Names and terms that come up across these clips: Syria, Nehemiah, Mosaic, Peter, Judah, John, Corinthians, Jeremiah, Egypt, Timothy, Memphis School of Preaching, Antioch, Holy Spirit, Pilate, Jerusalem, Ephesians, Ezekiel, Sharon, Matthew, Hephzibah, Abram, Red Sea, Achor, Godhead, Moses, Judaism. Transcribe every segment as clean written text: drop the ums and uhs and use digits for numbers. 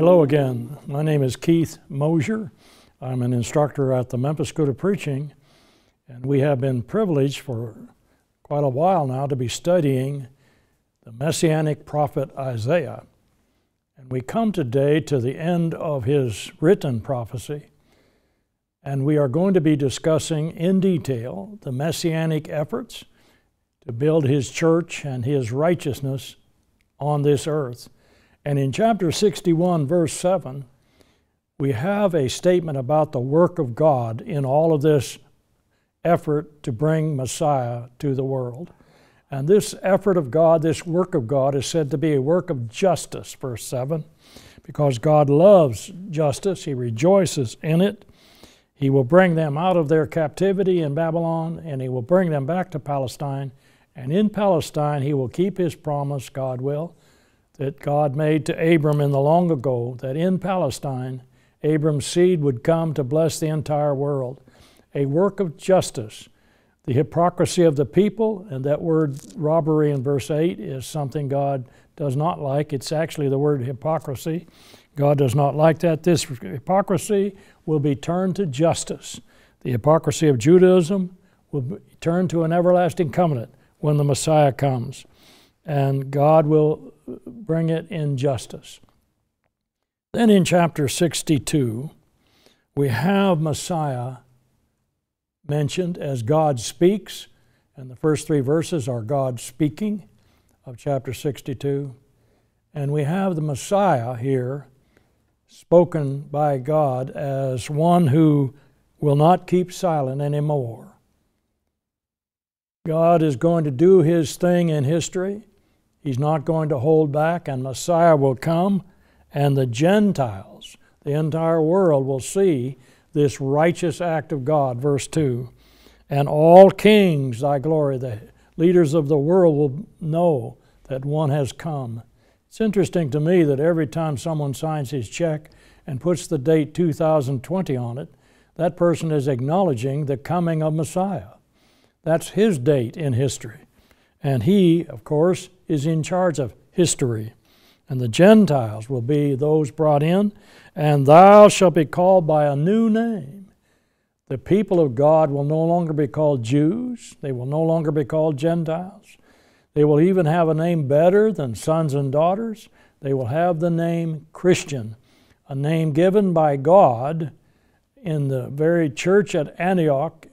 Hello again. My name is Keith Mosier. I'm an instructor at the Memphis School of Preaching, and we have been privileged for quite a while now to be studying the Messianic prophet Isaiah. And we come today to the end of his written prophecy, and we are going to be discussing in detail the Messianic efforts to build his church and his righteousness on this earth. And in chapter 61, verse 7, we have a statement about the work of God in all of this effort to bring Messiah to the world. And this effort of God, this work of God, is said to be a work of justice, verse 7, because God loves justice, He rejoices in it. He will bring them out of their captivity in Babylon, and He will bring them back to Palestine. And in Palestine, He will keep His promise, God will, that God made to Abram in the long ago, that in Palestine, Abram's seed would come to bless the entire world. A work of justice, the hypocrisy of the people, and that word robbery in verse 8 is something God does not like. It's actually the word hypocrisy. God does not like that. This hypocrisy will be turned to justice. The hypocrisy of Judaism will be turned to an everlasting covenant when the Messiah comes. And God will bring it in justice. Then in chapter 62, we have Messiah mentioned as God speaks, and the first three verses are God speaking of chapter 62. And we have the Messiah here spoken by God as one who will not keep silent anymore. God is going to do His thing in history. He's not going to hold back, and Messiah will come, and the Gentiles, the entire world, will see this righteous act of God, verse 2. And all kings thy glory, the leaders of the world, will know that one has come. It's interesting to me that every time someone signs his check and puts the date 2020 on it, that person is acknowledging the coming of Messiah. That's his date in history. And he, of course, is in charge of history. And the Gentiles will be those brought in. And thou shalt be called by a new name. The people of God will no longer be called Jews. They will no longer be called Gentiles. They will even have a name better than sons and daughters. They will have the name Christian, a name given by God in the very church at Antioch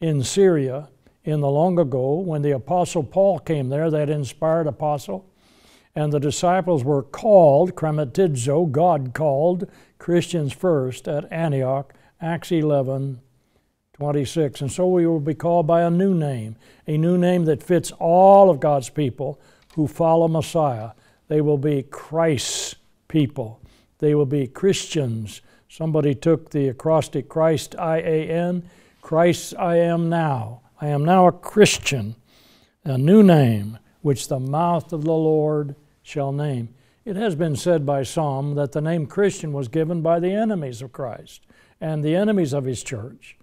in Syria in the long ago, when the Apostle Paul came there, that inspired apostle, and the disciples were called, krematidzo, God called, Christians first at Antioch, Acts 11:26. And so we will be called by a new name that fits all of God's people who follow Messiah. They will be Christ's people. They will be Christians. Somebody took the acrostic Christ, I-A-N, Christ I am now. I am now a Christian, a new name, which the mouth of the Lord shall name. It has been said by some that the name Christian was given by the enemies of Christ and the enemies of His church.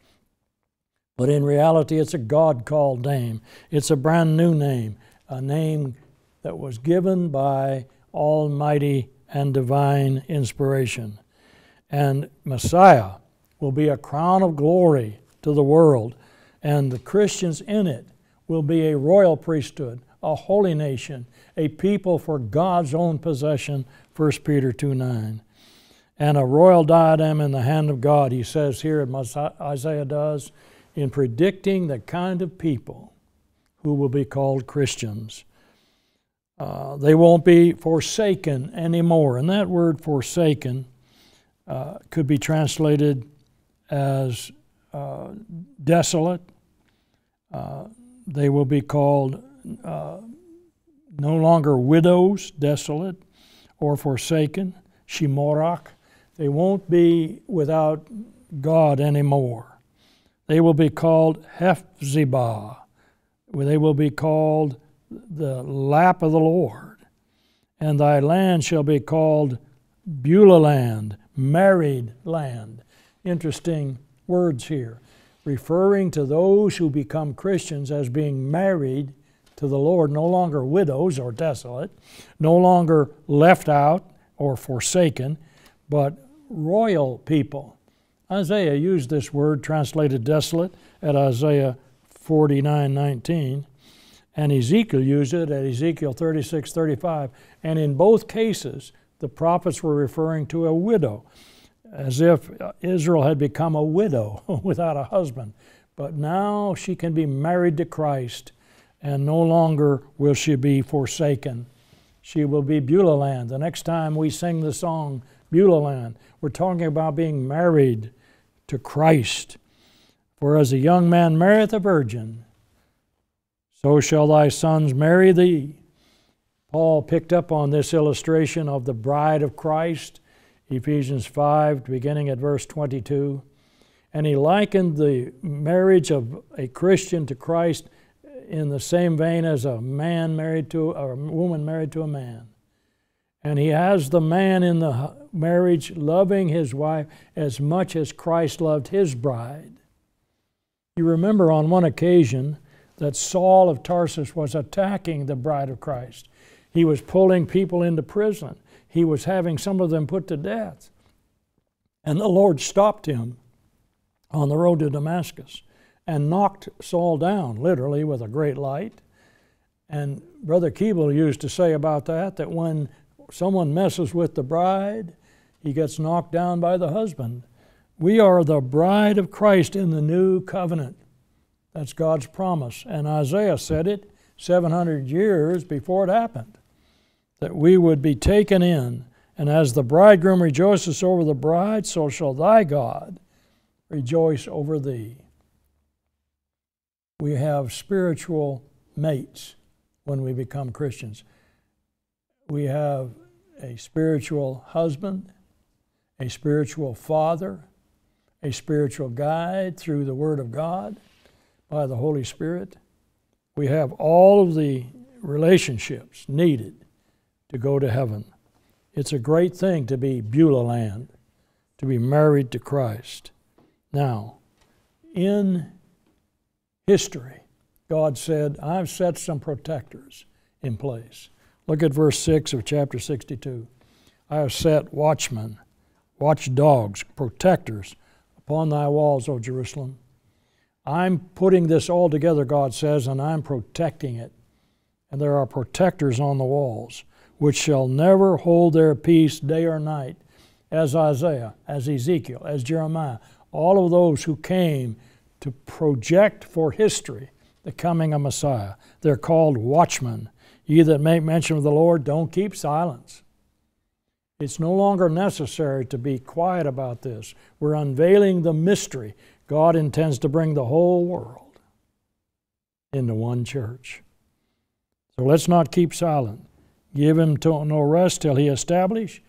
But in reality, it's a God-called name. It's a brand new name, a name that was given by almighty and divine inspiration. And Messiah will be a crown of glory to the world. And the Christians in it will be a royal priesthood, a holy nation, a people for God's own possession, 1 Peter 2:9. And a royal diadem in the hand of God, he says here, Isaiah does, in predicting the kind of people who will be called Christians. They won't be forsaken anymore. And that word forsaken could be translated as desolate. They will be called no longer widows, desolate, or forsaken, shemorach. They won't be without God anymore. They will be called Hephzibah. They will be called the lap of the Lord. And thy land shall be called Beulah land, married land. Interesting words here, referring to those who become Christians as being married to the Lord, no longer widows or desolate, no longer left out or forsaken, but royal people. Isaiah used this word, translated desolate, at Isaiah 49:19, and Ezekiel used it at Ezekiel 36:35, and in both cases the prophets were referring to a widow, as if Israel had become a widow without a husband. But now she can be married to Christ, and no longer will she be forsaken. She will be Beulah land. The next time we sing the song Beulah land, we're talking about being married to Christ. For as a young man marrieth a virgin, so shall thy sons marry thee. Paul picked up on this illustration of the bride of Christ, Ephesians 5, beginning at verse 22. And he likened the marriage of a Christian to Christ in the same vein as a man married to, or a woman married to a man. And he has the man in the marriage loving his wife as much as Christ loved his bride. You remember on one occasion that Saul of Tarsus was attacking the bride of Christ. He was pulling people into prison. He was having some of them put to death. And the Lord stopped him on the road to Damascus and knocked Saul down, literally, with a great light. And Brother Keeble used to say about that when someone messes with the bride, he gets knocked down by the husband. We are the bride of Christ in the new covenant. That's God's promise. And Isaiah said it 700 years before it happened, that we would be taken in. And as the bridegroom rejoices over the bride, so shall thy God rejoice over thee. We have spiritual mates when we become Christians. We have a spiritual husband, a spiritual father, a spiritual guide through the Word of God by the Holy Spirit. We have all of the relationships needed to go to heaven. It's a great thing to be Beulah land, to be married to Christ. Now, in history, God said, I've set some protectors in place. Look at verse 6 of chapter 62. I have set watchmen, watchdogs, protectors upon thy walls, O Jerusalem. I'm putting this all together, God says, and I'm protecting it. And there are protectors on the walls, which shall never hold their peace day or night, as Isaiah, as Ezekiel, as Jeremiah, all of those who came to project for history the coming of Messiah. They're called watchmen. Ye that make mention of the Lord, don't keep silence. It's no longer necessary to be quiet about this. We're unveiling the mystery. God intends to bring the whole world into one church. So let's not keep silent. Give him no rest till he establish.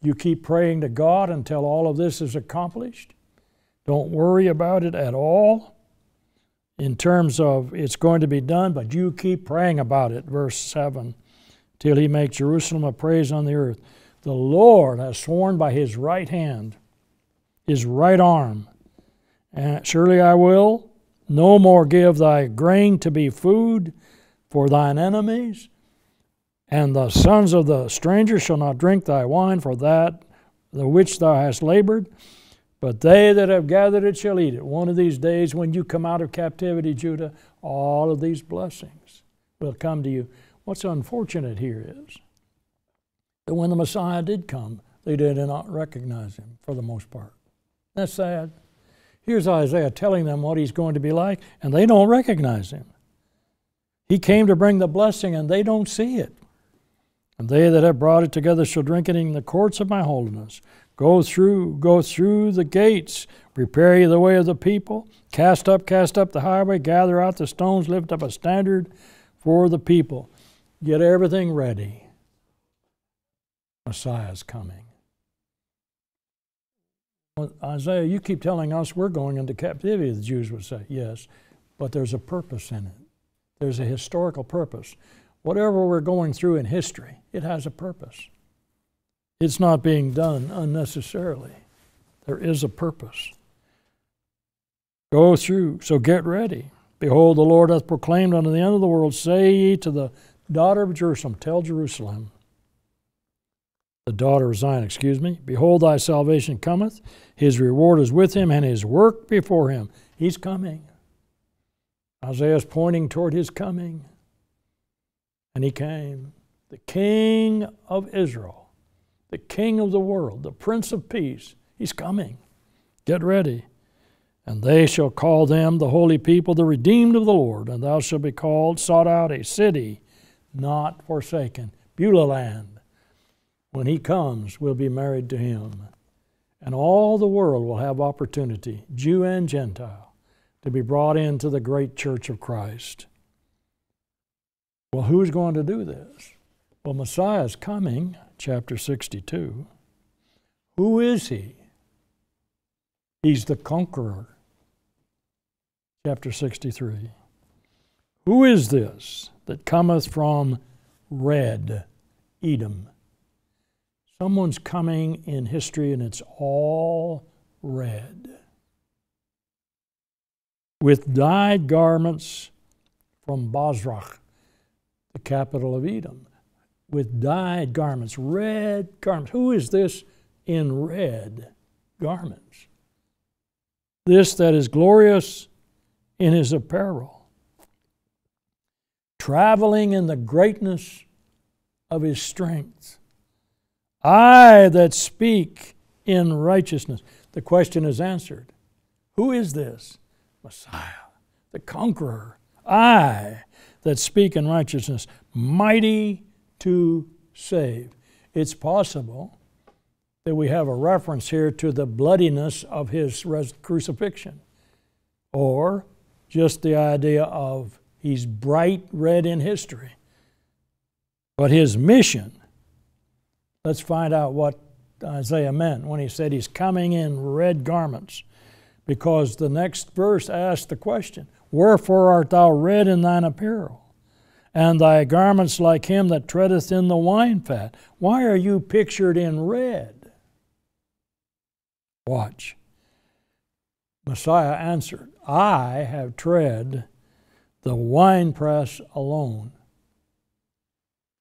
You keep praying to God until all of this is accomplished. Don't worry about it at all in terms of it's going to be done, but you keep praying about it. Verse 7, till he make Jerusalem a praise on the earth. The Lord has sworn by his right hand, his right arm, and surely I will no more give thy grain to be food for thine enemies, and the sons of the stranger shall not drink thy wine for that the which thou hast labored. But they that have gathered it shall eat it. One of these days when you come out of captivity, Judah, all of these blessings will come to you. What's unfortunate here is that when the Messiah did come, they did not recognize him for the most part. That's sad. Here's Isaiah telling them what he's going to be like, and they don't recognize him. He came to bring the blessing, and they don't see it. And they that have brought it together shall drink it in the courts of my holiness. Go through the gates, prepare ye the way of the people, cast up the highway, gather out the stones, lift up a standard for the people. Get everything ready. Messiah's coming. Well, Isaiah, you keep telling us we're going into captivity, the Jews would say. Yes, but there's a purpose in it. There's a historical purpose. Whatever we're going through in history, it has a purpose. It's not being done unnecessarily. There is a purpose. Go through, so get ready. Behold, the Lord hath proclaimed unto the end of the world, say ye to the daughter of Jerusalem, tell Jerusalem, the daughter of Zion, Behold, thy salvation cometh. His reward is with him, and his work before him. He's coming. Isaiah's pointing toward his coming. And he came. The King of Israel, the King of the world, the Prince of Peace, he's coming. Get ready. And they shall call them, the holy people, the redeemed of the Lord. And thou shalt be called, sought out, a city not forsaken. Beulah land. When he comes, we'll be married to him. And all the world will have opportunity, Jew and Gentile, to be brought into the great church of Christ. Well, who's going to do this? Well, Messiah's coming, chapter 62. Who is he? He's the conqueror, chapter 63. Who is this that cometh from Red, Edom? Someone's coming in history, and it's all red. With dyed garments from Bozrah, the capital of Edom. With dyed garments, red garments. Who is this in red garments? This that is glorious in his apparel, traveling in the greatness of his strength. I that speak in righteousness. The question is answered. Who is this? Messiah, the conqueror. I that speak in righteousness, mighty to save. It's possible that we have a reference here to the bloodiness of his crucifixion, or just the idea of he's bright red in history. But his mission, let's find out what Isaiah meant when he said he's coming in red garments, because the next verse asks the question, wherefore art thou red in thine apparel? And thy garments like him that treadeth in the wine fat. Why are you pictured in red? Watch. Messiah answered, I have tread the winepress alone.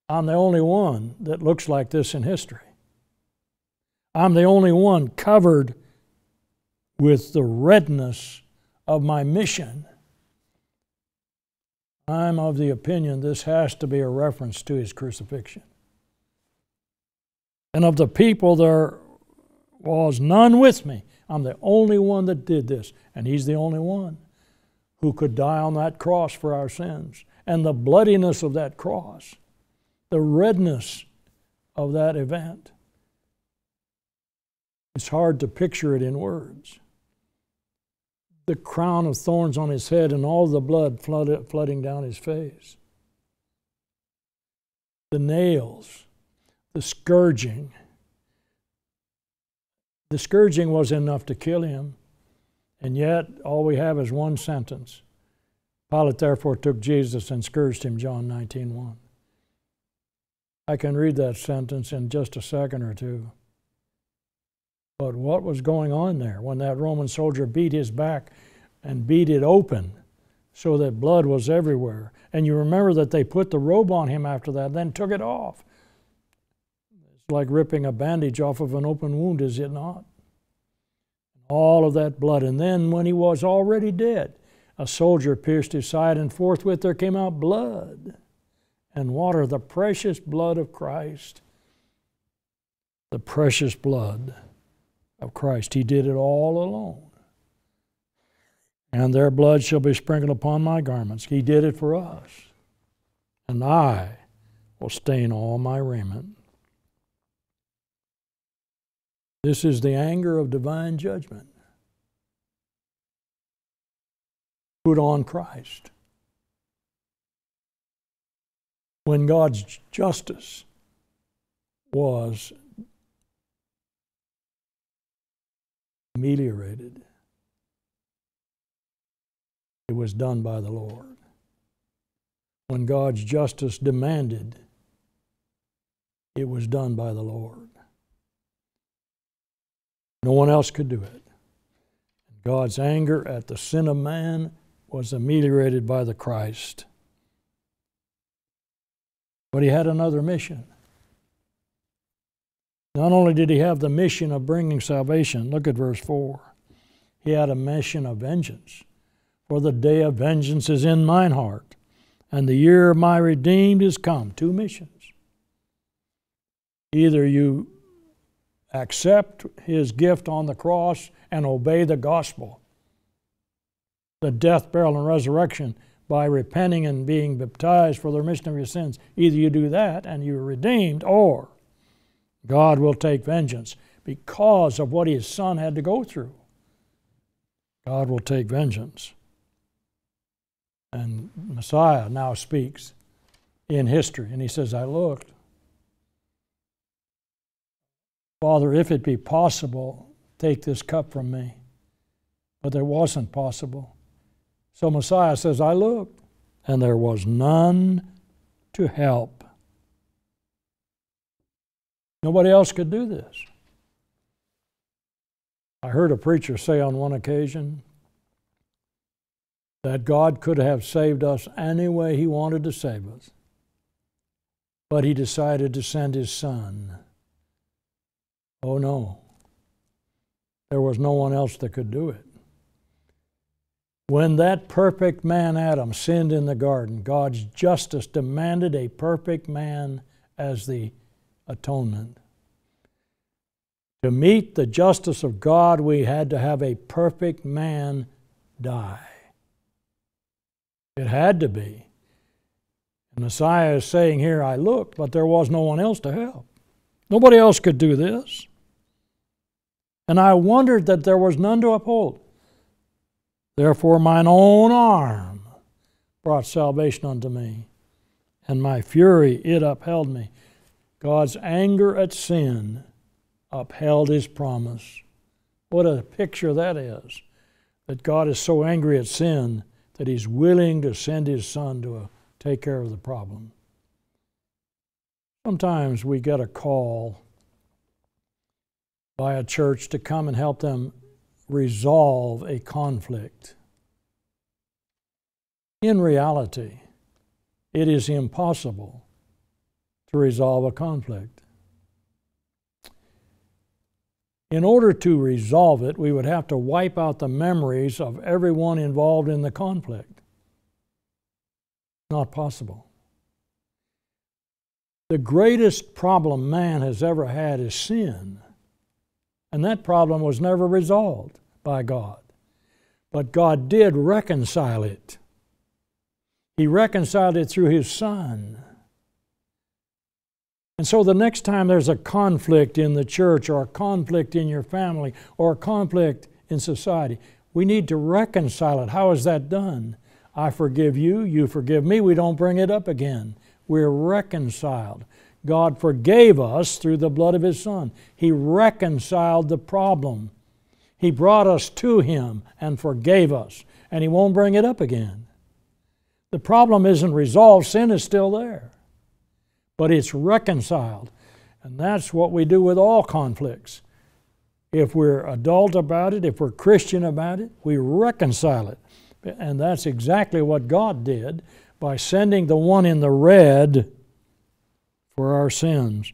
I'm the only one that looks like this in history. I'm the only one covered with the redness of my mission. I'm of the opinion this has to be a reference to his crucifixion. And of the people there was none with me. I'm the only one that did this, and he's the only one who could die on that cross for our sins. And the bloodiness of that cross, the redness of that event, it's hard to picture it in words. The crown of thorns on his head and all the blood flooding down his face. The nails, the scourging. The scourging was enough to kill him, and yet all we have is one sentence. Pilate therefore took Jesus and scourged him, John 19:1. I can read that sentence in just a second or two. But what was going on there when that Roman soldier beat his back and beat it open so that blood was everywhere? And you remember that they put the robe on him after that, then took it off. Like ripping a bandage off of an open wound, is it not? All of that blood. And then when he was already dead, a soldier pierced his side, and forthwith there came out blood and water, the precious blood of Christ. The precious blood of Christ. He did it all alone. And their blood shall be sprinkled upon my garments. He did it for us. And I will stain all my raiment. This is the anger of divine judgment. Put on Christ. When God's justice was ameliorated, it was done by the Lord. When God's justice demanded, it was done by the Lord. No one else could do it. God's anger at the sin of man was ameliorated by the Christ. But he had another mission. Not only did he have the mission of bringing salvation, look at verse 4. He had a mission of vengeance. For the day of vengeance is in mine heart, and the year of my redeemed is come. Two missions. Either you accept his gift on the cross and obey the gospel, the death, burial, and resurrection, by repenting and being baptized for the remission of your sins. Either you do that and you are redeemed, or God will take vengeance because of what his son had to go through. God will take vengeance. And Messiah now speaks in history, and he says, I looked. Father, if it be possible, take this cup from me. But there wasn't possible. So Messiah says, I looked, and there was none to help. Nobody else could do this. I heard a preacher say on one occasion that God could have saved us any way he wanted to save us, but he decided to send his son. Oh no, there was no one else that could do it. When that perfect man Adam sinned in the garden, God's justice demanded a perfect man as the atonement. To meet the justice of God, we had to have a perfect man die. It had to be. The Messiah is saying here, I looked, but there was no one else to help. Nobody else could do this. And I wondered that there was none to uphold. Therefore mine own arm brought salvation unto me, and my fury it upheld me. God's anger at sin upheld his promise. What a picture that is, that God is so angry at sin that he's willing to send his son to take care of the problem. Sometimes we get a call by a church to come and help them resolve a conflict. In reality, it is impossible to resolve a conflict. In order to resolve it, we would have to wipe out the memories of everyone involved in the conflict. Not possible. The greatest problem man has ever had is sin. And that problem was never resolved by God. But God did reconcile it. He reconciled it through his Son. And so the next time there's a conflict in the church, or a conflict in your family, or a conflict in society, we need to reconcile it. How is that done? I forgive you, you forgive me. We don't bring it up again. We're reconciled. God forgave us through the blood of his Son. He reconciled the problem. He brought us to him and forgave us, and he won't bring it up again. The problem isn't resolved. Sin is still there. But it's reconciled. And that's what we do with all conflicts. If we're adult about it, if we're Christian about it, we reconcile it. And that's exactly what God did by sending the one in the red for our sins.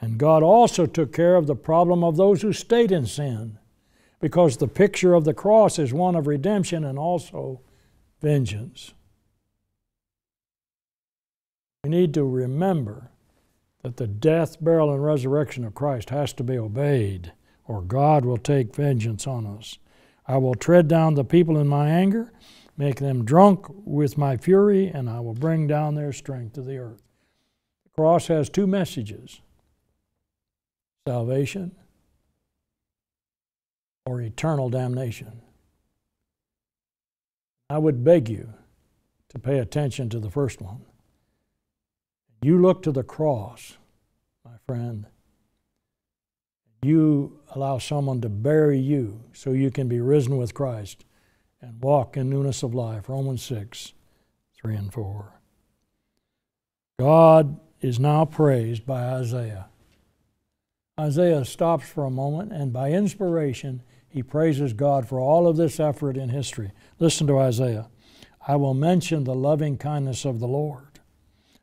And God also took care of the problem of those who stayed in sin, because the picture of the cross is one of redemption and also vengeance. We need to remember that the death, burial, and resurrection of Christ has to be obeyed, or God will take vengeance on us. I will tread down the people in my anger, make them drunk with my fury, and I will bring down their strength to the earth. The cross has two messages: salvation or eternal damnation. I would beg you to pay attention to the first one. You look to the cross, my friend. You allow someone to bury you so you can be risen with Christ and walk in newness of life. Romans 6, 3 and 4. God is now praised by Isaiah. Isaiah stops for a moment, and by inspiration, he praises God for all of this effort in history. Listen to Isaiah. I will mention the loving kindness of the Lord.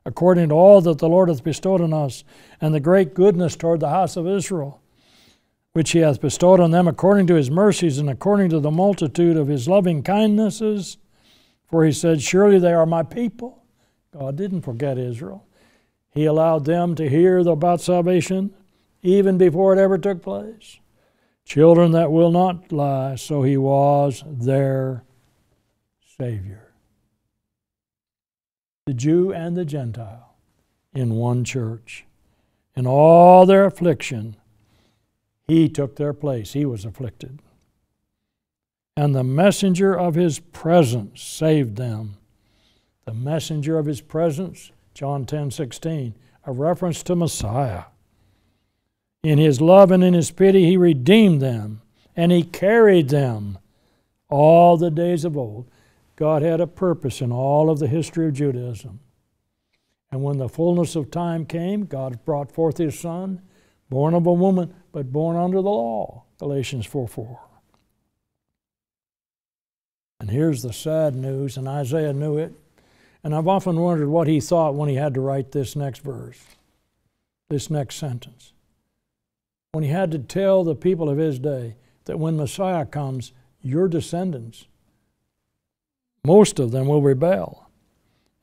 according to all that the Lord hath bestowed on us, and the great goodness toward the house of Israel, which he hath bestowed on them according to his mercies and according to the multitude of his loving kindnesses. For he said, surely they are my people. God didn't forget Israel. He allowed them to hear about salvation even before it ever took place. Children that will not lie, so he was their Savior. The Jew and the Gentile in one church. In all their affliction, he took their place. He was afflicted. And the messenger of his presence saved them. The messenger of his presence, John 10:16, a reference to Messiah. In his love and in his pity he redeemed them, and he carried them all the days of old. God had a purpose in all of the history of Judaism. And when the fullness of time came, God brought forth his Son, born of a woman, but born under the law, Galatians 4:4. And here's the sad news, and Isaiah knew it. And I've often wondered what he thought when he had to write this next verse, this next sentence. When he had to tell the people of his day that when Messiah comes, your descendants, most of them will rebel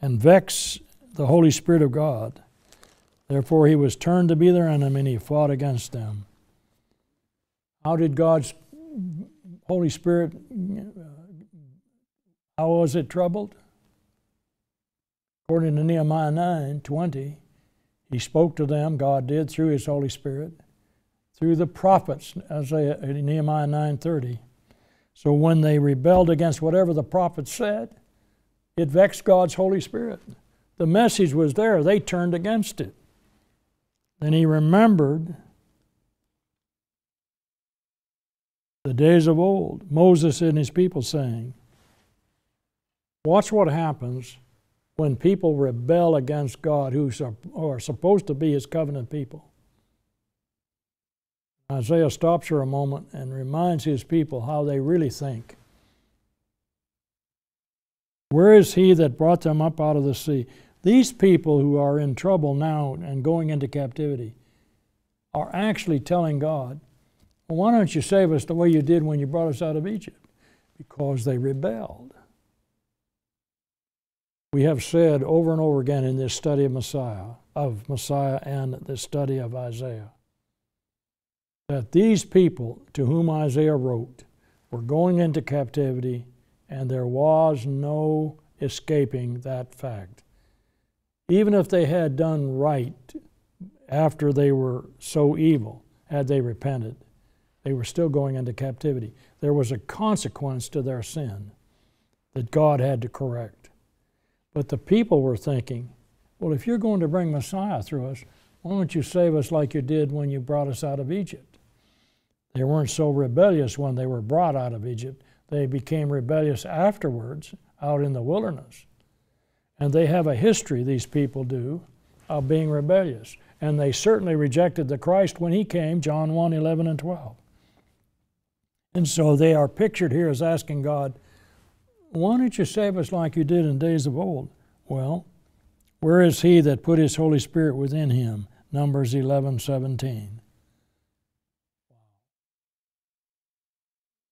and vex the Holy Spirit of God. Therefore he was turned to be their enemy and he fought against them. How did God's Holy Spirit, how was it troubled? According to Nehemiah 9:20, he spoke to them, God did, through his Holy Spirit, through the prophets, Isaiah, Nehemiah 9:30. So when they rebelled against whatever the prophets said, it vexed God's Holy Spirit. The message was there. They turned against it. Then he remembered the days of old, Moses and his people saying, watch what happens when people rebel against God who are supposed to be his covenant people. Isaiah stops for a moment and reminds his people how they really think. Where is he that brought them up out of the sea? These people who are in trouble now and going into captivity are actually telling God, well, why don't you save us the way you did when you brought us out of Egypt? Because they rebelled. We have said over and over again in this study of Messiah and this study of Isaiah, that these people to whom Isaiah wrote were going into captivity, and there was no escaping that fact. Even if they had done right after they were so evil, had they repented, they were still going into captivity. There was a consequence to their sin that God had to correct. But the people were thinking, well, if you're going to bring Messiah through us, why don't you save us like you did when you brought us out of Egypt? They weren't so rebellious when they were brought out of Egypt. They became rebellious afterwards out in the wilderness. And they have a history, these people do, of being rebellious. And they certainly rejected the Christ when he came, John 1:11 and 12. And so they are pictured here as asking God, why don't you save us like you did in days of old? Well, where is he that put his Holy Spirit within him? Numbers 11:17.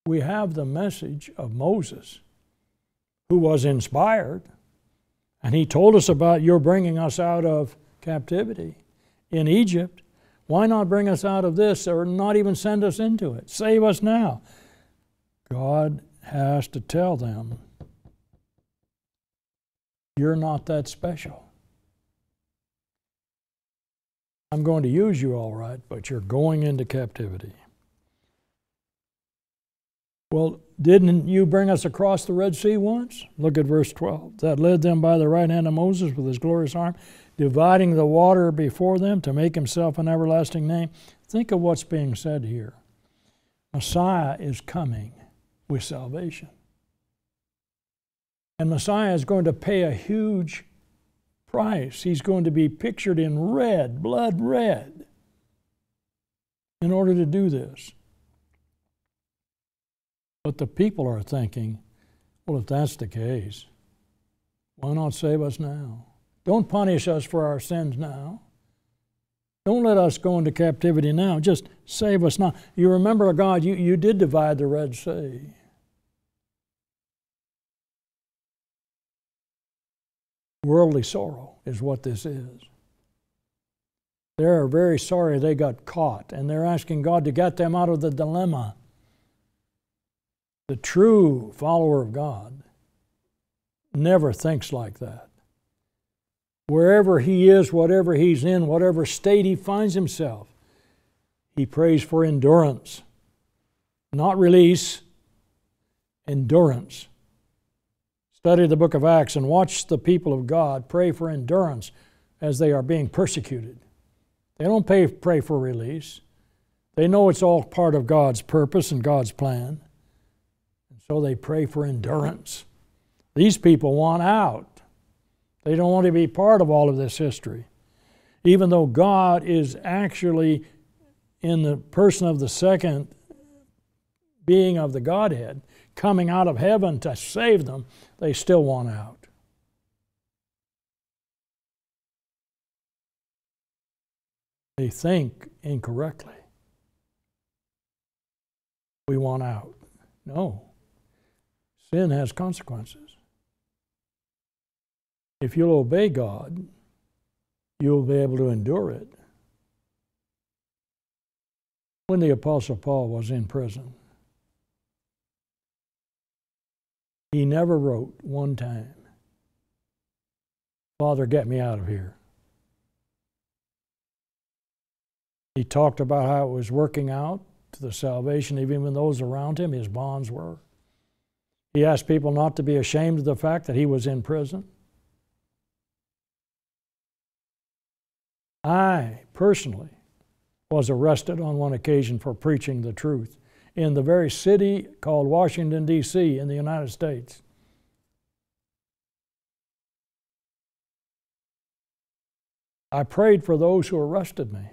We have the message of Moses, who was inspired, and he told us about your bringing us out of captivity in Egypt. Why not bring us out of this or not even send us into it? Save us now. God has to tell them, you're not that special. I'm going to use you all right, but you're going into captivity. Well, didn't you bring us across the Red Sea once? Look at verse 12. That led them by the right hand of Moses with his glorious arm, dividing the water before them to make himself an everlasting name. Think of what's being said here. Messiah is coming with salvation. And Messiah is going to pay a huge price. He's going to be pictured in red, blood red, in order to do this. But the people are thinking, well, if that's the case, why not save us now? Don't punish us for our sins now. Don't let us go into captivity now. Just save us now. You remember, God, you did divide the Red Sea. Worldly sorrow is what this is. They're very sorry they got caught, and they're asking God to get them out of the dilemma. The true follower of God never thinks like that. Wherever he is, whatever he's in, whatever state he finds himself, he prays for endurance. Not release, endurance. Study the book of Acts and watch the people of God pray for endurance as they are being persecuted. They don't pray for release. They know it's all part of God's purpose and God's plan. And so they pray for endurance. These people want out. They don't want to be part of all of this history. Even though God is actually in the person of the second being of the Godhead, coming out of heaven to save them, they still want out. They think incorrectly. We want out. No. Sin has consequences. If you'll obey God, you'll be able to endure it. When the Apostle Paul was in prison, he never wrote one time, "Father, get me out of here." He talked about how it was working out to the salvation of even those around him, his bonds were. He asked people not to be ashamed of the fact that he was in prison. I, personally, was arrested on one occasion for preaching the truth in the very city called Washington, D.C. in the United States. I prayed for those who arrested me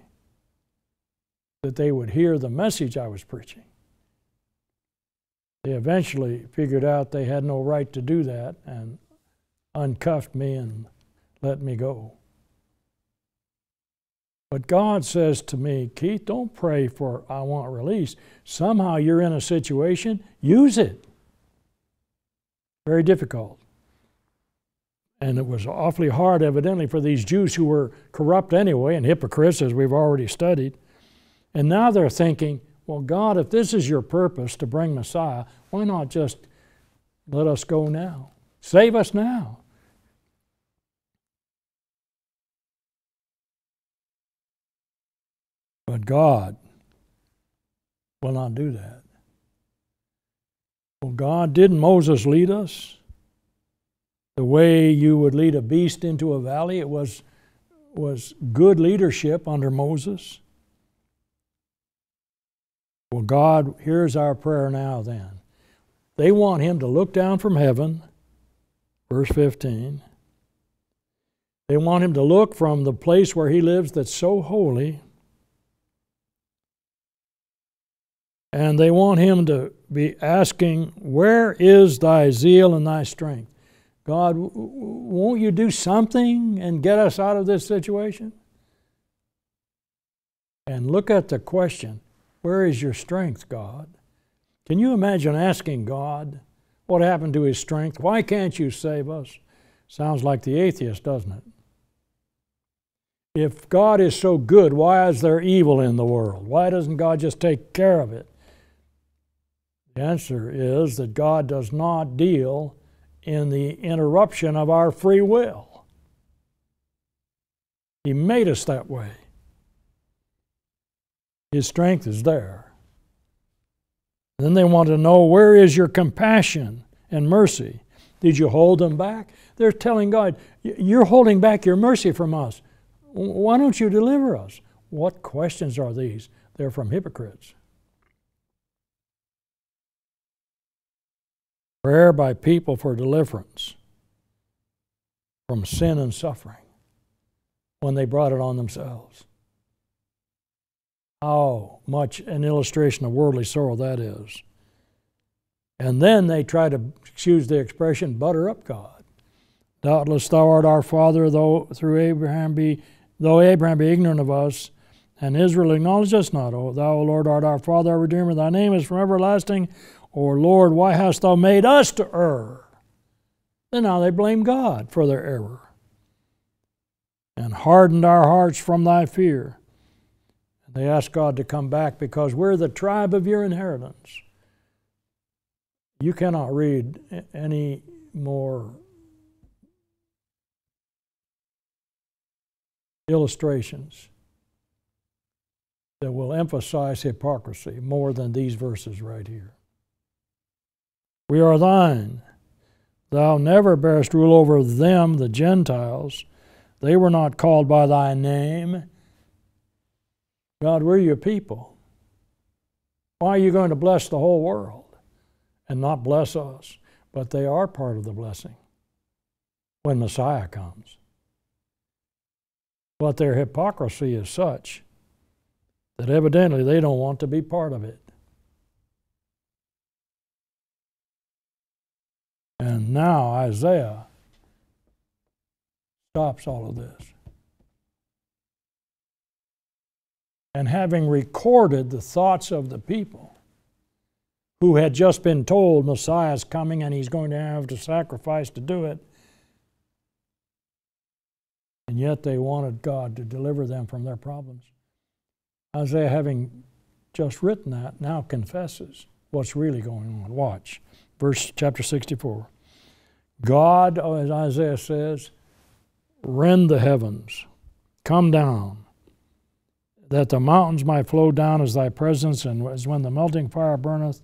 that they would hear the message I was preaching. They eventually figured out they had no right to do that and uncuffed me and let me go. But God says to me, "Keith, don't pray for 'I want release.' Somehow you're in a situation, use it." Very difficult. And it was awfully hard, evidently, for these Jews who were corrupt anyway and hypocrites, as we've already studied. And now they're thinking, well, God, if this is your purpose to bring Messiah, why not just let us go now? Save us now. But God will not do that. Well, God, didn't Moses lead us? The way you would lead a beast into a valley, it was good leadership under Moses. Well, God, here's our prayer now then. They want him to look down from heaven, verse 15. They want him to look from the place where he lives that's so holy. And they want him to be asking, "Where is thy zeal and thy strength?" God, won't you do something and get us out of this situation? And look at the question, where is your strength, God? Can you imagine asking God what happened to his strength? Why can't you save us? Sounds like the atheist, doesn't it? If God is so good, why is there evil in the world? Why doesn't God just take care of it? The answer is that God does not deal in the interruption of our free will. He made us that way. His strength is there. Then they want to know, where is your compassion and mercy? Did you hold them back? They're telling God, you're holding back your mercy from us. Why don't you deliver us? What questions are these? They're from hypocrites. Prayer by people for deliverance from sin and suffering when they brought it on themselves. How much an illustration of worldly sorrow that is. And then they try to, excuse the expression, butter up God. Doubtless thou art our father, though Abraham be ignorant of us, and Israel acknowledge us not. O thou, O Lord, art our father, our redeemer. Thy name is from everlasting. O Lord, why hast thou made us to err? And now they blame God for their error, and hardened our hearts from thy fear. And they ask God to come back because we're the tribe of your inheritance. You cannot read any more illustrations that will emphasize hypocrisy more than these verses right here. We are thine. Thou never bearest rule over them, the Gentiles. They were not called by thy name. God, we're your people. Why are you going to bless the whole world and not bless us? But they are part of the blessing when Messiah comes. But their hypocrisy is such that evidently they don't want to be part of it. And now Isaiah stops all of this. And having recorded the thoughts of the people who had just been told Messiah's coming and he's going to have to sacrifice to do it, and yet they wanted God to deliver them from their problems. Isaiah, having just written that, now confesses what's really going on. Watch, verse chapter 64. God, as Isaiah says, rend the heavens, come down, that the mountains might flow down as thy presence, and as when the melting fire burneth,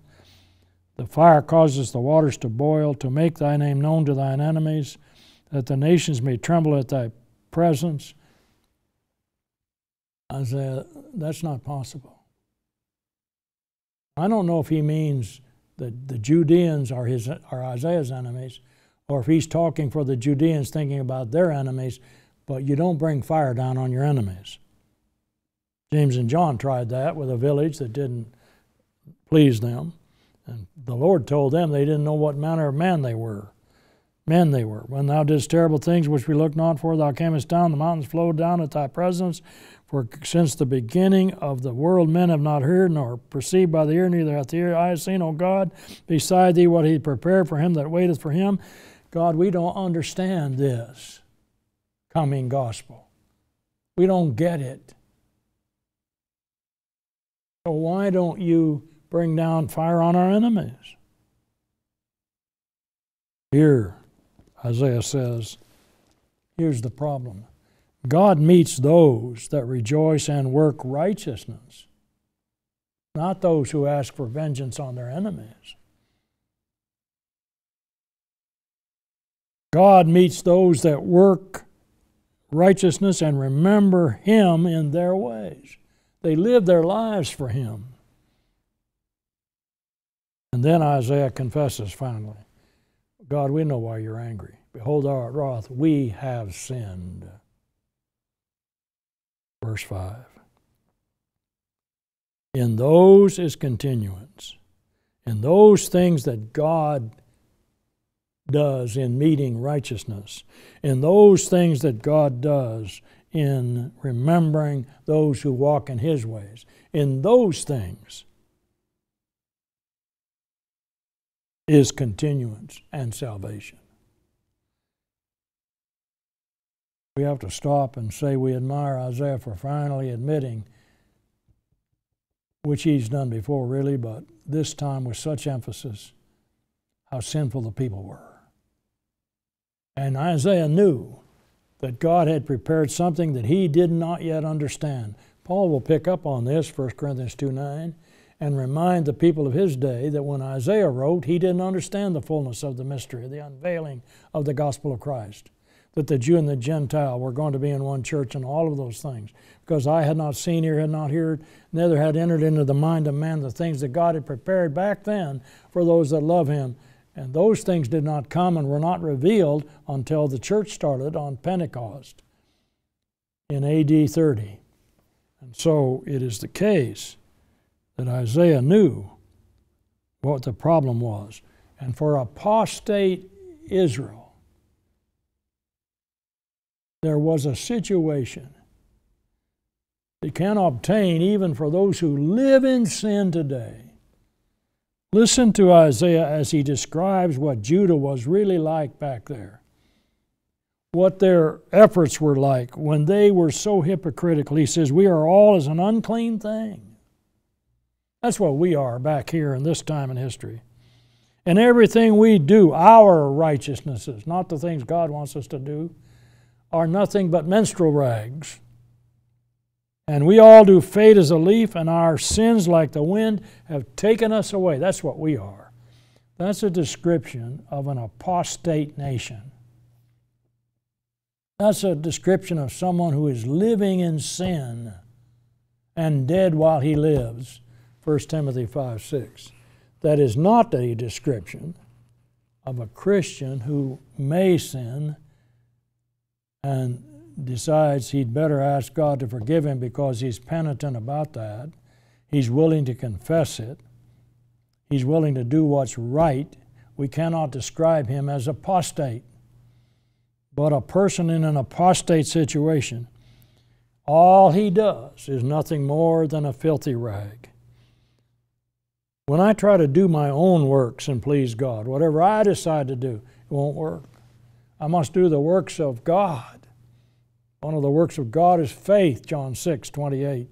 the fire causes the waters to boil, to make thy name known to thine enemies, that the nations may tremble at thy presence. Isaiah, that's not possible. I don't know if he means that the Judeans are Isaiah's enemies, or if he's talking for the Judeans thinking about their enemies, but you don't bring fire down on your enemies. James and John tried that with a village that didn't please them. And the Lord told them they didn't know what manner of man they were. Men they were. When thou didst terrible things which we looked not for, thou camest down, the mountains flowed down at thy presence. For since the beginning of the world men have not heard, nor perceived by the ear, neither hath the ear eye seen, O God, beside thee what he prepared for him that waiteth for him. God, we don't understand this coming gospel. We don't get it. So why don't you bring down fire on our enemies? Here, Isaiah says, here's the problem. God meets those that rejoice and work righteousness, not those who ask for vengeance on their enemies. God meets those that work righteousness and remember Him in their ways. They live their lives for Him. And then Isaiah confesses finally, God, we know why you're angry. Behold, thou art wroth. We have sinned. Verse 5. In those is continuance. In those things that God does in meeting righteousness. In those things that God does in remembering those who walk in His ways. In those things is continuance and salvation. We have to stop and say we admire Isaiah for finally admitting, which he's done before really, but this time with such emphasis, how sinful the people were. And Isaiah knew that God had prepared something that he did not yet understand. Paul will pick up on this, 1 Corinthians 2:9. And remind the people of his day that when Isaiah wrote, he didn't understand the fullness of the mystery, the unveiling of the gospel of Christ, that the Jew and the Gentile were going to be in one church and all of those things. Because I had not seen, ear had not heard, neither had entered into the mind of man the things that God had prepared back then for those that love Him. And those things did not come and were not revealed until the church started on Pentecost in AD 30. And so it is the case that Isaiah knew what the problem was. And for apostate Israel, there was a situation that can obtain even for those who live in sin today. Listen to Isaiah as he describes what Judah was really like back there, what their efforts were like when they were so hypocritical. He says, we are all as an unclean thing. That's what we are back here in this time in history. And everything we do, our righteousnesses, not the things God wants us to do, are nothing but menstrual rags. And we all do fade as a leaf, and our sins, like the wind, have taken us away. That's what we are. That's a description of an apostate nation. That's a description of someone who is living in sin and dead while he lives, 1 Timothy 5:6. That is not a description of a Christian who may sin and decides he'd better ask God to forgive him because he's penitent about that. He's willing to confess it. He's willing to do what's right. We cannot describe him as apostate. But a person in an apostate situation, all he does is nothing more than a filthy rag. When I try to do my own works and please God, whatever I decide to do, it won't work. I must do the works of God. One of the works of God is faith, John 6:28.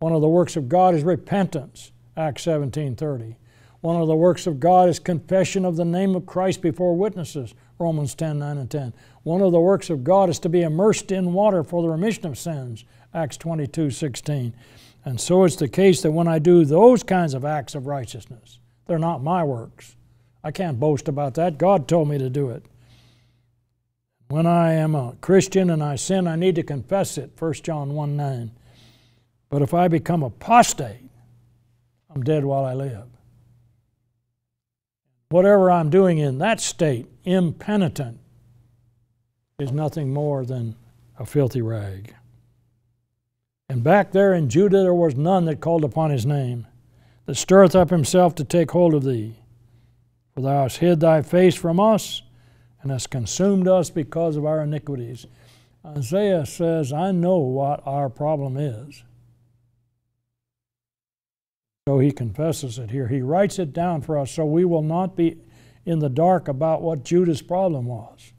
One of the works of God is repentance, Acts 17:30. One of the works of God is confession of the name of Christ before witnesses, Romans 10:9 and 10. One of the works of God is to be immersed in water for the remission of sins, Acts 22:16. And so it's the case that when I do those kinds of acts of righteousness, they're not my works. I can't boast about that. God told me to do it. When I am a Christian and I sin, I need to confess it, 1 John 1:9. But if I become apostate, I'm dead while I live. Whatever I'm doing in that state, impenitent, is nothing more than a filthy rag. And back there in Judah there was none that called upon his name, that stirreth up himself to take hold of thee. For thou hast hid thy face from us, and hast consumed us because of our iniquities. Isaiah says, I know what our problem is. So he confesses it here. He writes it down for us so we will not be in the dark about what Judah's problem was.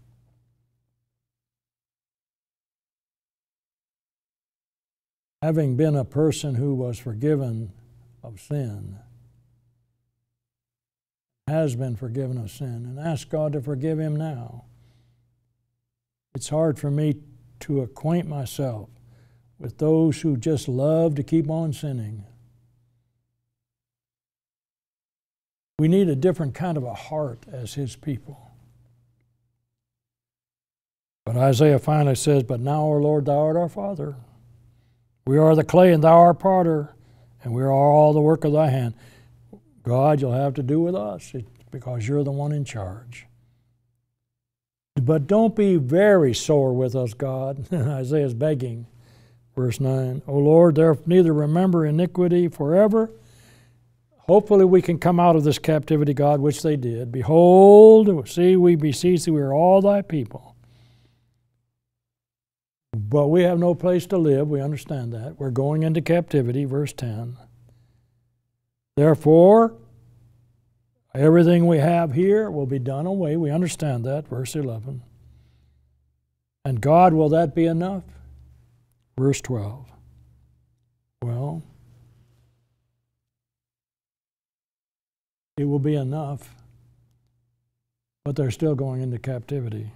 Having been a person who was forgiven of sin, has been forgiven of sin, and ask God to forgive him now. It's hard for me to acquaint myself with those who just love to keep on sinning. We need a different kind of a heart as His people. But Isaiah finally says, but now, O Lord, Thou art our Father. We are the clay, and Thou art potter, and we are all the work of Thy hand. God, you'll have to do with us because you're the one in charge. But don't be very sore with us, God. Isaiah's begging. Verse 9, O Lord, therefore neither remember iniquity forever. Hopefully we can come out of this captivity, God, which they did. Behold, see, we beseech thee, we are all thy people. But we have no place to live. We understand that. We're going into captivity. Verse 10. Therefore, everything we have here will be done away. We understand that, verse 11. And God, will that be enough? Verse 12. Well, it will be enough, but they're still going into captivity.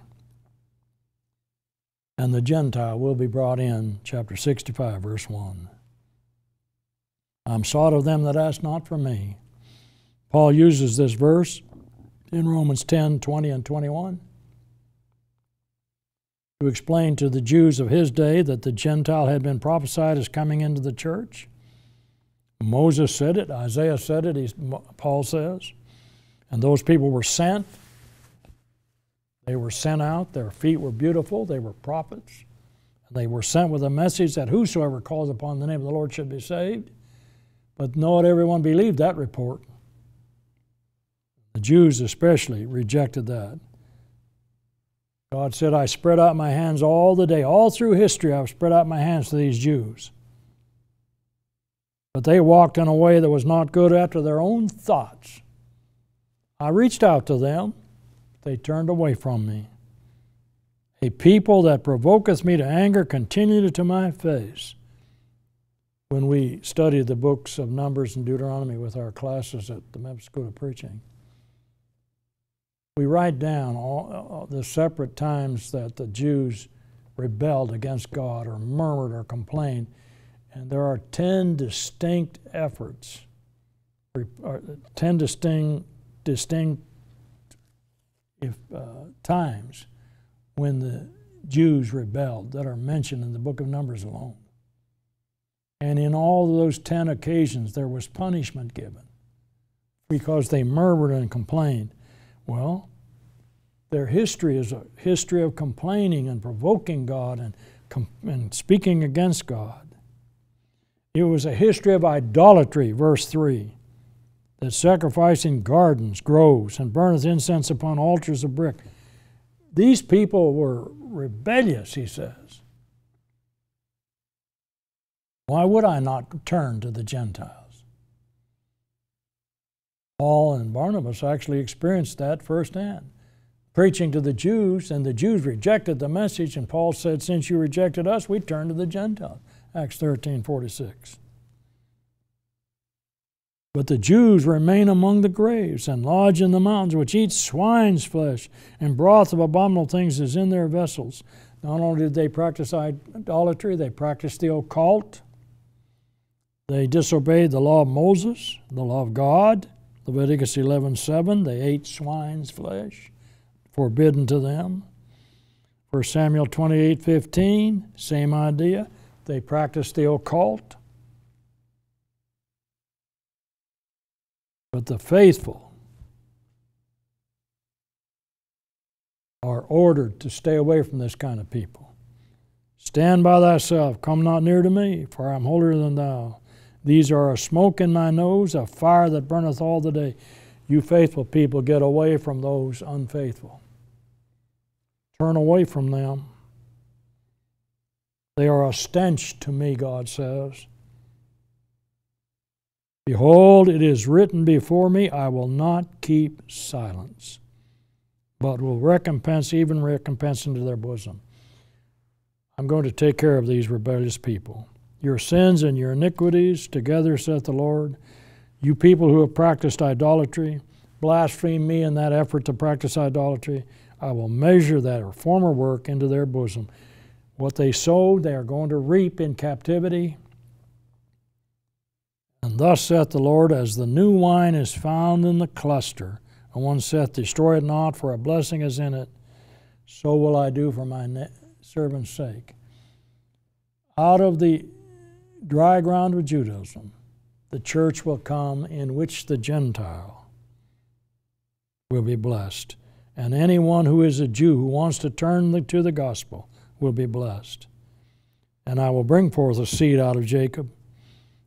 And the Gentile will be brought in, chapter 65, verse 1. I'm sought of them that ask not for me. Paul uses this verse in Romans 10:20 and 21 to explain to the Jews of his day that the Gentile had been prophesied as coming into the church. Moses said it, Isaiah said it, Paul says. And those people were sent. They were sent out. Their feet were beautiful. They were prophets. They were sent with a message that whosoever calls upon the name of the Lord should be saved. But not everyone believed that report. The Jews especially rejected that. God said, I spread out my hands all the day. All through history, I've spread out my hands to these Jews. But they walked in a way that was not good after their own thoughts. I reached out to them. They turned away from me. A people that provoketh me to anger continued to my face. When we studied the books of Numbers and Deuteronomy with our classes at the Memphis School of Preaching, we write down all the separate times that the Jews rebelled against God or murmured or complained. And there are 10 distinct efforts, or 10 distinct times when the Jews rebelled that are mentioned in the book of Numbers alone. And in all of those 10 occasions, there was punishment given because they murmured and complained. Well, their history is a history of complaining and provoking God and speaking against God. It was a history of idolatry, verse 3, that sacrificed in gardens, groves, and burneth incense upon altars of brick. These people were rebellious, he says. Why would I not turn to the Gentiles? Paul and Barnabas actually experienced that firsthand, preaching to the Jews, and the Jews rejected the message, and Paul said, since you rejected us, we turn to the Gentiles. Acts 13:46. But the Jews remain among the graves and lodge in the mountains, which eat swine's flesh, and broth of abominable things is in their vessels. Not only did they practice idolatry, they practiced the occult. They disobeyed the law of Moses, the law of God, Leviticus 11:7. They ate swine's flesh, forbidden to them. 1 Samuel 28:15, same idea. They practiced the occult. But the faithful are ordered to stay away from this kind of people. Stand by thyself, come not near to me, for I am holier than thou. These are a smoke in my nose, a fire that burneth all the day. You faithful people, get away from those unfaithful. Turn away from them. They are a stench to me, God says. Behold, it is written before me, I will not keep silence, but will recompense, even recompense into their bosom. I'm going to take care of these rebellious people. Your sins and your iniquities together, saith the Lord. You people who have practiced idolatry, blaspheme me in that effort to practice idolatry. I will measure that former work into their bosom. What they sowed, they are going to reap in captivity. And thus saith the Lord, as the new wine is found in the cluster, and one saith, destroy it not, for a blessing is in it, so will I do for my servant's sake. Out of the dry ground of Judaism, the church will come, in which the Gentile will be blessed. And anyone who is a Jew who wants to turn to the gospel will be blessed. And I will bring forth a seed out of Jacob,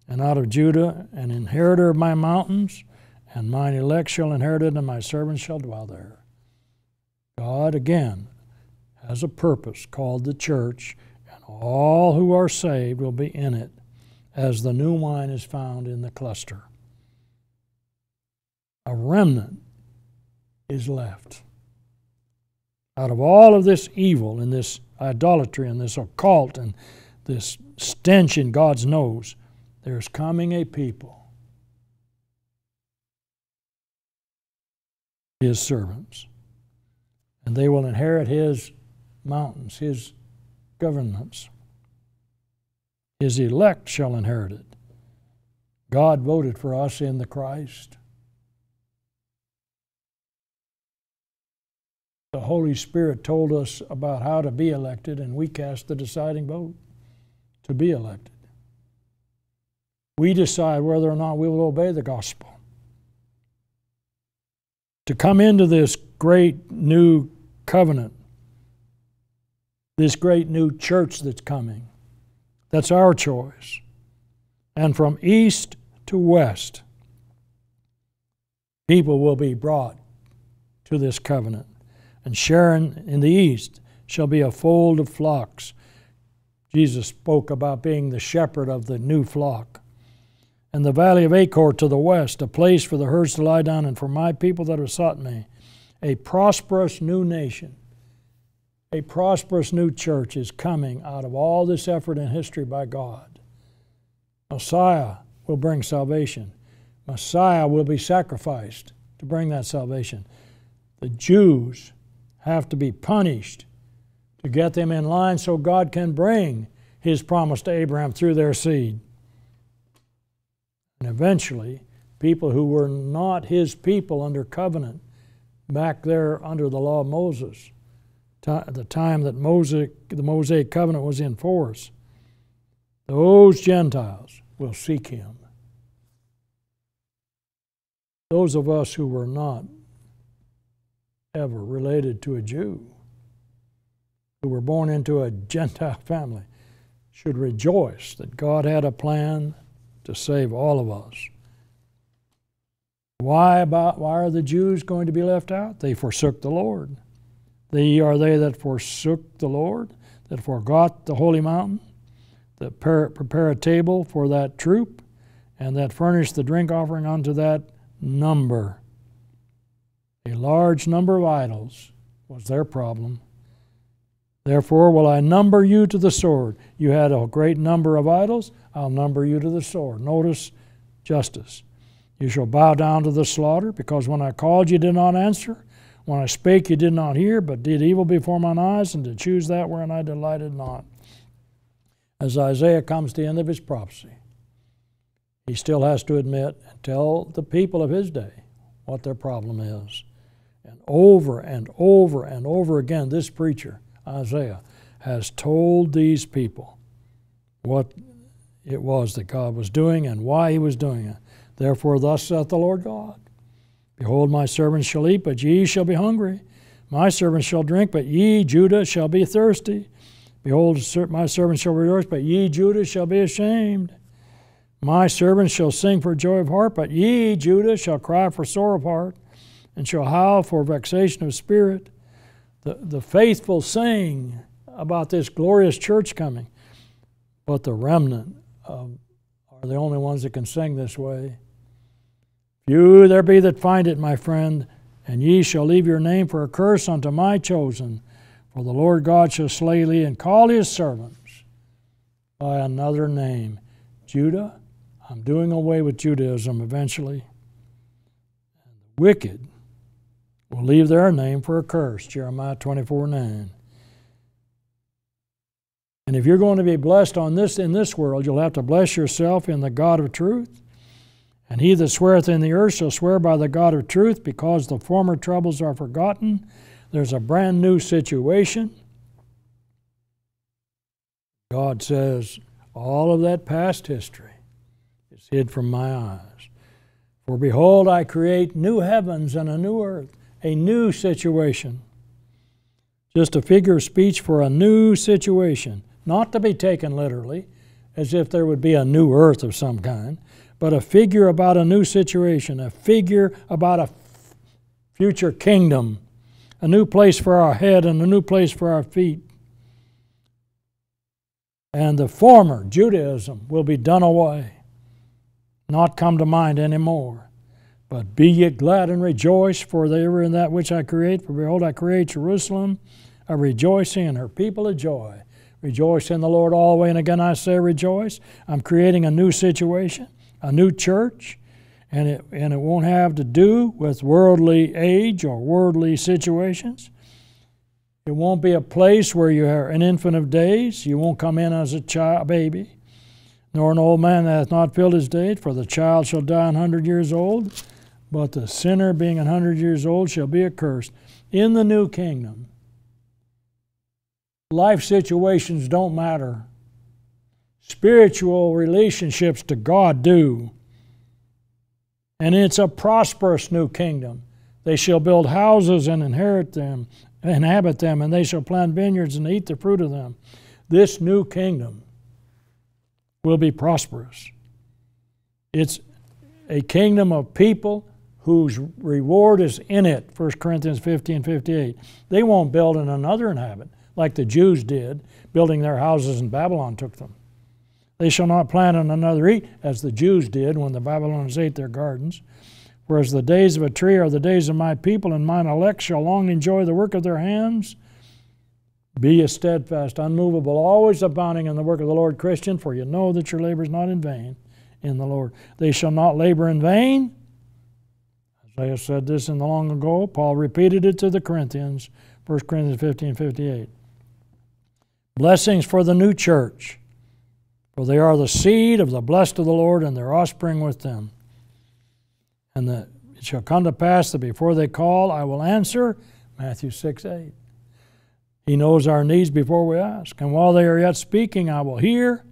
and out of Judah, an inheritor of my mountains, and mine elect shall inherit it, and my servants shall dwell there. God, again, has a purpose called the church, and all who are saved will be in it, as the new wine is found in the cluster. A remnant is left. Out of all of this evil and this idolatry and this occult and this stench in God's nose, there's coming a people, His servants, and they will inherit His mountains, His governments. His elect shall inherit it. God voted for us in the Christ. The Holy Spirit told us about how to be elected, and we cast the deciding vote to be elected. We decide whether or not we will obey the gospel. To come into this great new covenant, this great new church that's coming, that's our choice. And from east to west, people will be brought to this covenant. and Sharon in the east shall be a fold of flocks. Jesus spoke about being the shepherd of the new flock. And the valley of Achor to the west, a place for the herds to lie down, and for my people that have sought me, a prosperous new nation. A prosperous new church is coming out of all this effort in history by God. Messiah will bring salvation. Messiah will be sacrificed to bring that salvation. The Jews have to be punished to get them in line so God can bring His promise to Abraham through their seed. And eventually, people who were not His people under covenant, back there under the law of Moses, at the time that the Mosaic covenant was in force, those Gentiles will seek Him. Those of us who were not ever related to a Jew, who were born into a Gentile family, should rejoice that God had a plan to save all of us. Why are the Jews going to be left out? They forsook the Lord. They are they that forsook the Lord, that forgot the holy mountain, that prepare a table for that troop, and that furnish the drink offering unto that number. A large number of idols was their problem. Therefore will I number you to the sword. You had a great number of idols, I'll number you to the sword. Notice justice. You shall bow down to the slaughter, because when I called you did not answer, when I spake you did not hear, but did evil before mine eyes, and did choose that wherein I delighted not. As Isaiah comes to the end of his prophecy, he still has to admit and tell the people of his day what their problem is. And over and over and over again, this preacher, Isaiah, has told these people what it was that God was doing and why He was doing it. Therefore, thus saith the Lord God, behold, my servants shall eat, but ye shall be hungry. My servants shall drink, but ye, Judah, shall be thirsty. Behold, my servants shall rejoice, but ye, Judah, shall be ashamed. My servants shall sing for joy of heart, but ye, Judah, shall cry for sorrow of heart, and shall howl for vexation of spirit. The faithful sing about this glorious church coming, but the remnant are the only ones that can sing this way. Few there be that find it, my friend, and ye shall leave your name for a curse unto my chosen, for the Lord God shall slay thee and call His servants by another name. Judah, I'm doing away with Judaism eventually. The wicked will leave their name for a curse, Jeremiah 24:9. And if you're going to be blessed in this world, you'll have to bless yourself in the God of truth. And he that sweareth in the earth shall swear by the God of truth, because the former troubles are forgotten. There's a brand new situation. God says, all of that past history is hid from my eyes. For behold, I create new heavens and a new earth, a new situation. Just a figure of speech for a new situation, not to be taken literally, as if there would be a new earth of some kind, but a figure about a new situation, a figure about a future kingdom, a new place for our head and a new place for our feet. And the former, Judaism, will be done away, not come to mind anymore. But be ye glad and rejoice, for they were in that which I create. For behold, I create Jerusalem a rejoicing, and her people a joy. Rejoice in the Lord always, and again I say rejoice. I'm creating a new situation, a new church, and it won't have to do with worldly age or worldly situations. It won't be a place where you are an infant of days. You won't come in as a child, baby, nor an old man that hath not filled his days, for the child shall die 100 years old, but the sinner being 100 years old shall be accursed. In the new kingdom, life situations don't matter. Spiritual relationships to God do. And it's a prosperous new kingdom. They shall build houses and inhabit them, and they shall plant vineyards and eat the fruit of them. This new kingdom will be prosperous. It's a kingdom of people whose reward is in it, 1 Corinthians 15:58. They won't build in another inhabit, like the Jews did, building their houses in Babylon took them. They shall not plant in another eat, as the Jews did when the Babylonians ate their gardens. Whereas the days of a tree are the days of my people, and mine elect shall long enjoy the work of their hands. Be ye steadfast, unmovable, always abounding in the work of the Lord, Christian, for you know that your labor is not in vain in the Lord. They shall not labor in vain. Isaiah said this in the long ago. Paul repeated it to the Corinthians, 1 Corinthians 15:58. Blessings for the new church, for they are the seed of the blessed of the Lord, and their offspring with them. And it shall come to pass that before they call, I will answer, Matthew 6:8. He knows our needs before we ask. And while they are yet speaking, I will hear.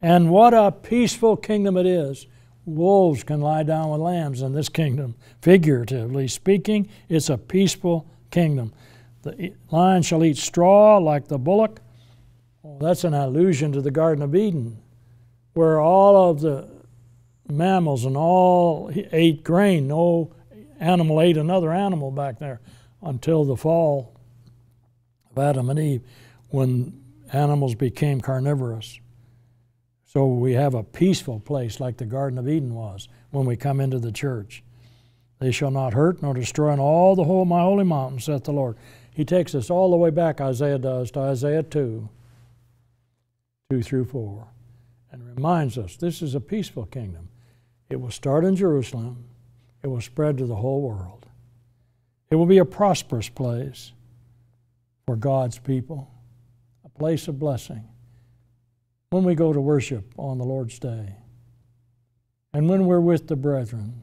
And what a peaceful kingdom it is. Wolves can lie down with lambs in this kingdom. Figuratively speaking, it's a peaceful kingdom. The lion shall eat straw like the bullock. Well, that's an allusion to the Garden of Eden, where all of the mammals and all ate grain. No animal ate another animal back there until the fall of Adam and Eve, when animals became carnivorous. So we have a peaceful place like the Garden of Eden was when we come into the church. They shall not hurt nor destroy in all the whole my holy mountain, saith the Lord. He takes us all the way back, Isaiah does, to Isaiah 2:2-4. And reminds us this is a peaceful kingdom. It will start in Jerusalem. It will spread to the whole world. It will be a prosperous place for God's people, a place of blessing. When we go to worship on the Lord's Day, and when we're with the brethren,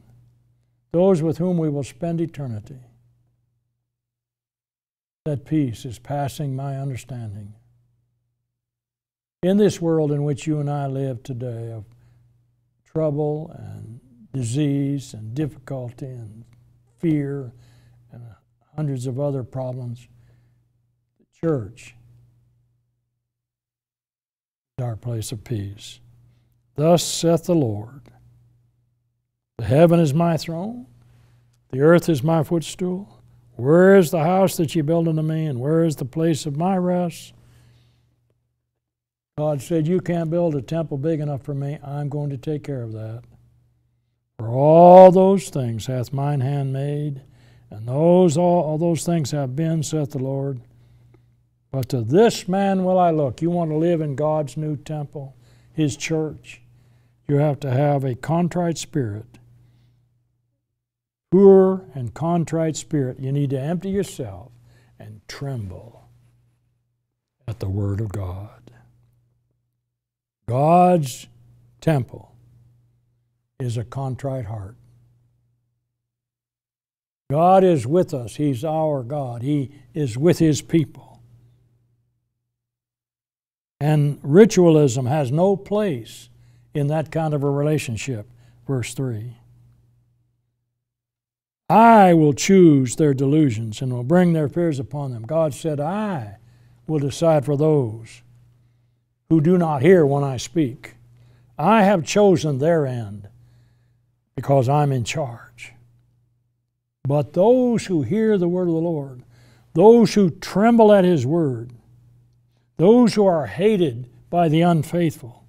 those with whom we will spend eternity, that peace is passing my understanding. In this world in which you and I live today, of trouble and disease and difficulty and fear and hundreds of other problems, the church is our place of peace. Thus saith the Lord, the heaven is my throne, the earth is my footstool. Where is the house that ye build unto me, and where is the place of my rest? God said, you can't build a temple big enough for me. I'm going to take care of that. For all those things hath mine hand made, and all those things have been, saith the Lord. But to this man will I look. You want to live in God's new temple, his church. You have to have a contrite spirit. Poor and contrite spirit. You need to empty yourself and tremble at the word of God. God's temple is a contrite heart. God is with us. He's our God. He is with his people. And ritualism has no place in that kind of a relationship. Verse 3. I will choose their delusions and will bring their fears upon them. God said, I will decide for those who do not hear when I speak. I have chosen their end because I'm in charge. But those who hear the word of the Lord, those who tremble at his word, those who are hated by the unfaithful,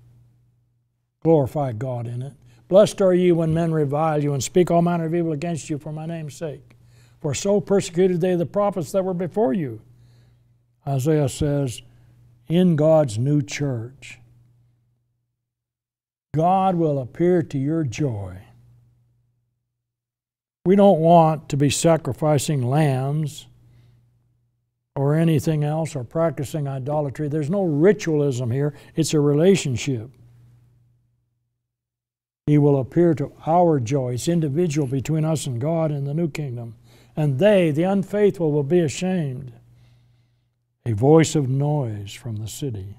glorify God in it. Blessed are ye when men revile you and speak all manner of evil against you for my name's sake. For so persecuted they the prophets that were before you. Isaiah says, in God's new church, God will appear to your joy. We don't want to be sacrificing lambs or anything else or practicing idolatry. There's no ritualism here. It's a relationship. He will appear to our joy. It's individual between us and God in the new kingdom. And they, the unfaithful, will be ashamed. A voice of noise from the city,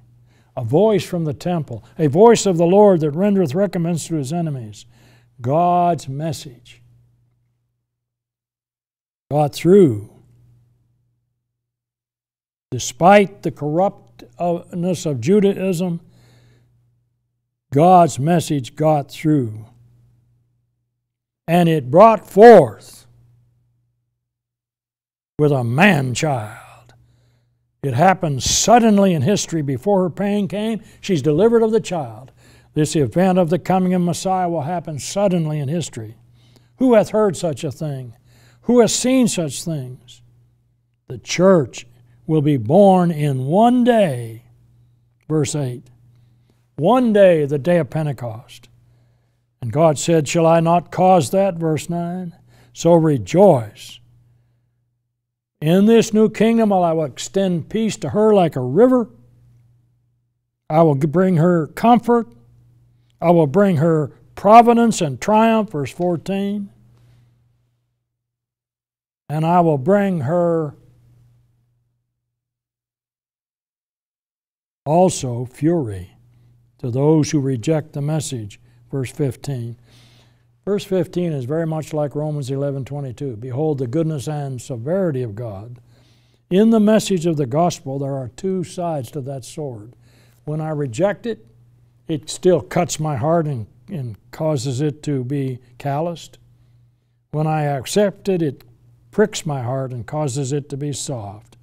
a voice from the temple, a voice of the Lord that rendereth recompense to his enemies. God's message got through. Despite the corruptness of Judaism, God's message got through. and it brought forth with a man-child. It happened suddenly in history before her pain came. She's delivered of the child. This event of the coming of Messiah will happen suddenly in history. Who hath heard such a thing? Who hath seen such things? The church will be born in one day. Verse 8. One day, the day of Pentecost. And God said, shall I not cause that? Verse 9. So rejoice. In this new kingdom, I will extend peace to her like a river. I will bring her comfort. I will bring her providence and triumph. Verse 14. And I will bring her also fury to those who reject the message. Verse 15. Verse 15 is very much like Romans 11:22. Behold the goodness and severity of God. In the message of the gospel, there are two sides to that sword. When I reject it, it still cuts my heart and causes it to be calloused. When I accept it, it pricks my heart and causes it to be soft.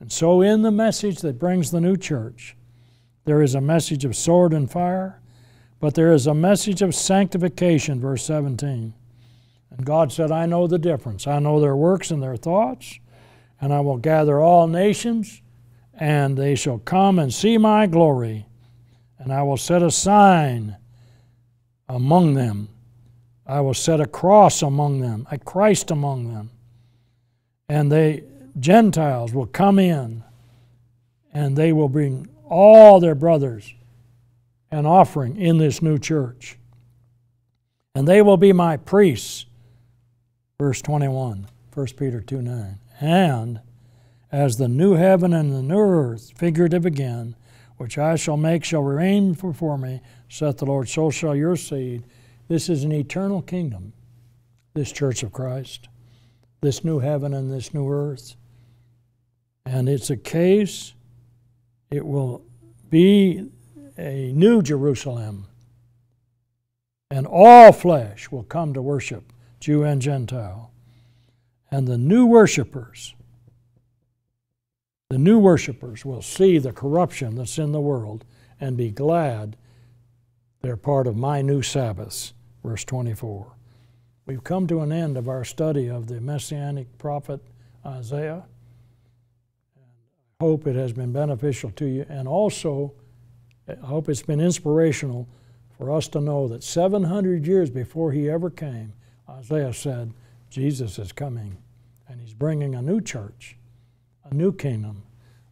And so in the message that brings the new church, there is a message of sword and fire, but there is a message of sanctification, verse 17. And God said, I know the difference. I know their works and their thoughts, and I will gather all nations, and they shall come and see my glory, and I will set a sign among them. I will set a cross among them, a Christ among them. And the Gentiles will come in, and they will bring all their brothers an offering in this new church. And they will be my priests, verse 21, 1 Peter 2:9. And as the new heaven and the new earth, figurative again, which I shall make shall reign before me, saith the Lord, so shall your seed. This is an eternal kingdom, this church of Christ, this new heaven and this new earth. And it's a case, it will be a new Jerusalem, and all flesh will come to worship, Jew and Gentile. And the new worshipers will see the corruption that's in the world and be glad they're part of my new Sabbaths, verse 24. We've come to an end of our study of the Messianic prophet Isaiah. I hope it has been beneficial to you, and also I hope it's been inspirational for us to know that 700 years before he ever came, Isaiah said, Jesus is coming, and he's bringing a new church, a new kingdom,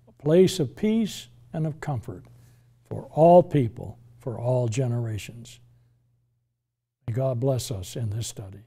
a place of peace and of comfort for all people, for all generations. May God bless us in this study.